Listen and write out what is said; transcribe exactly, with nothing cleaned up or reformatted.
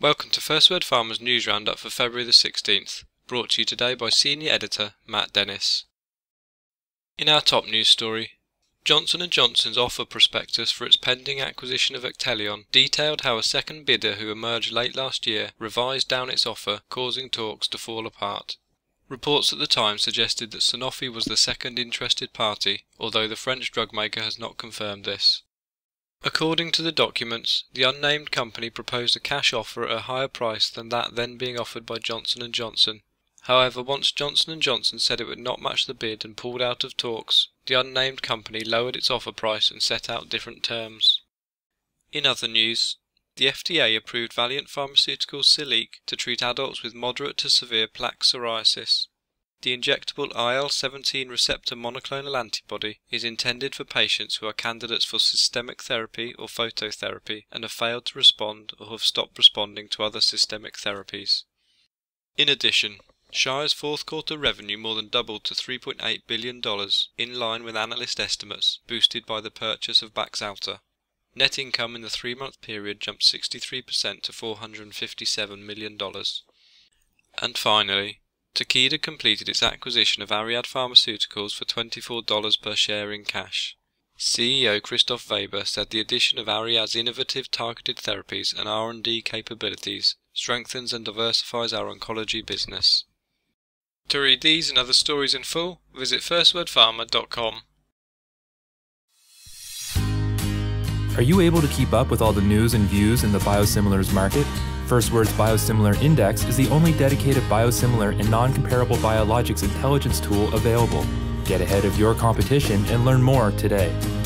Welcome to FirstWord Pharma's news roundup for February the sixteenth, brought to you today by Senior Editor Matt Dennis. In our top news story, Johnson and Johnson's offer prospectus for its pending acquisition of Actelion detailed how a second bidder who emerged late last year revised down its offer, causing talks to fall apart. Reports at the time suggested that Sanofi was the second interested party, although the French drugmaker has not confirmed this. According to the documents, the unnamed company proposed a cash offer at a higher price than that then being offered by Johnson and Johnson. However, once Johnson and Johnson said it would not match the bid and pulled out of talks, the unnamed company lowered its offer price and set out different terms. In other news, the F D A approved Valeant Pharmaceuticals Siliq to treat adults with moderate to severe plaque psoriasis. The injectable I L seventeen receptor monoclonal antibody is intended for patients who are candidates for systemic therapy or phototherapy and have failed to respond or have stopped responding to other systemic therapies. In addition, Shire's fourth quarter revenue more than doubled to three point eight billion dollars, in line with analyst estimates, boosted by the purchase of Baxalta. Net income in the three-month period jumped sixty-three percent to four hundred fifty-seven million dollars. And finally, Takeda completed its acquisition of Ariad Pharmaceuticals for twenty-four dollars per share in cash. C E O Christoph Weber said the addition of Ariad's innovative targeted therapies and R and D capabilities strengthens and diversifies our oncology business. To read these and other stories in full, visit first word pharma dot com. Are you able to keep up with all the news and views in the biosimilars market? FirstWord's Biosimilar Index is the only dedicated biosimilar and non-comparable biologics intelligence tool available. Get ahead of your competition and learn more today.